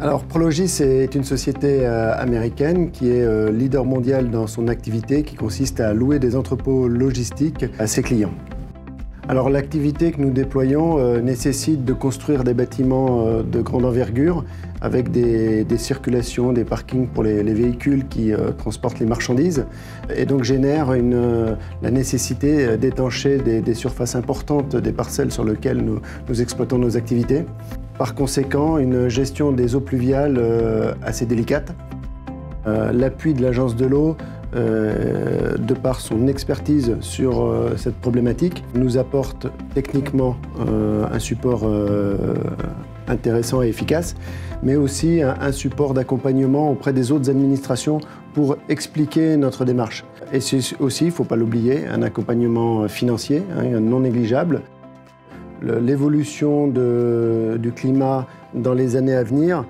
Alors Prologis est une société américaine qui est leader mondial dans son activité qui consiste à louer des entrepôts logistiques à ses clients. Alors l'activité que nous déployons nécessite de construire des bâtiments de grande envergure avec des circulations, des parkings pour les véhicules qui transportent les marchandises et donc génère la nécessité d'étancher des surfaces importantes des parcelles sur lesquelles nous exploitons nos activités. Par conséquent, une gestion des eaux pluviales assez délicate. L'appui de l'Agence de l'eau, de par son expertise sur cette problématique, nous apporte techniquement un support intéressant et efficace, mais aussi un support d'accompagnement auprès des autres administrations pour expliquer notre démarche. Et c'est aussi, il ne faut pas l'oublier, un accompagnement financier non négligeable. L'évolution du climat dans les années à venir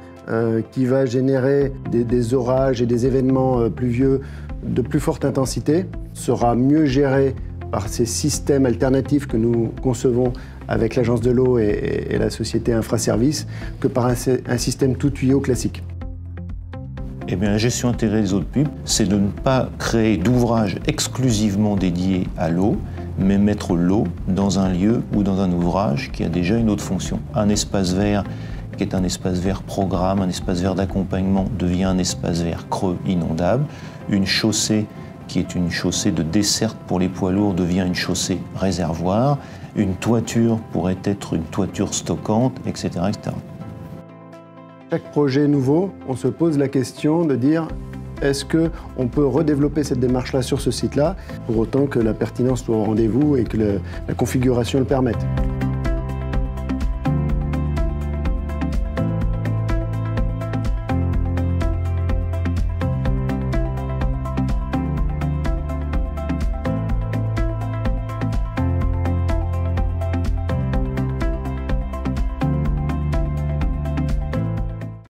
qui va générer des orages et des événements pluvieux de plus forte intensité sera mieux gérée par ces systèmes alternatifs que nous concevons avec l'Agence de l'eau et la société Infra Service que par un système tout tuyau classique. Eh bien, la gestion intégrée des eaux de pluie, c'est de ne pas créer d'ouvrages exclusivement dédiés à l'eau, mais mettre l'eau dans un lieu ou dans un ouvrage qui a déjà une autre fonction. Un espace vert qui est un espace vert programme, un espace vert d'accompagnement devient un espace vert creux inondable. Une chaussée qui est une chaussée de desserte pour les poids lourds devient une chaussée réservoir. Une toiture pourrait être une toiture stockante, etc. etc. Chaque projet nouveau, on se pose la question de dire est-ce qu'on peut redévelopper cette démarche-là sur ce site-là, pour autant que la pertinence soit au rendez-vous et que la configuration le permette.